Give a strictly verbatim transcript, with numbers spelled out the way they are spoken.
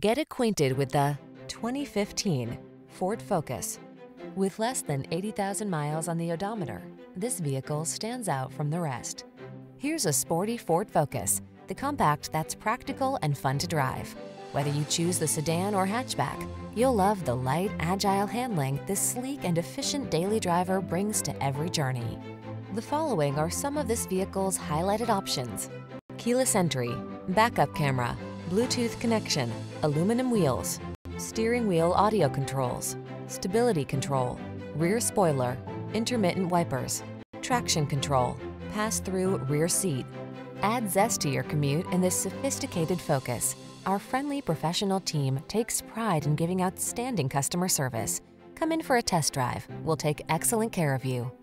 Get acquainted with the twenty fifteen Ford Focus. With less than eighty thousand miles on the odometer, this vehicle stands out from the rest. Here's a sporty Ford Focus, the compact that's practical and fun to drive. Whether you choose the sedan or hatchback, you'll love the light, agile handling this sleek and efficient daily driver brings to every journey. The following are some of this vehicle's highlighted options: keyless entry, backup camera, Bluetooth connection, aluminum wheels, steering wheel audio controls, stability control, rear spoiler, intermittent wipers, traction control, pass-through rear seat. Add zest to your commute in this sophisticated Focus. Our friendly professional team takes pride in giving outstanding customer service. Come in for a test drive. We'll take excellent care of you.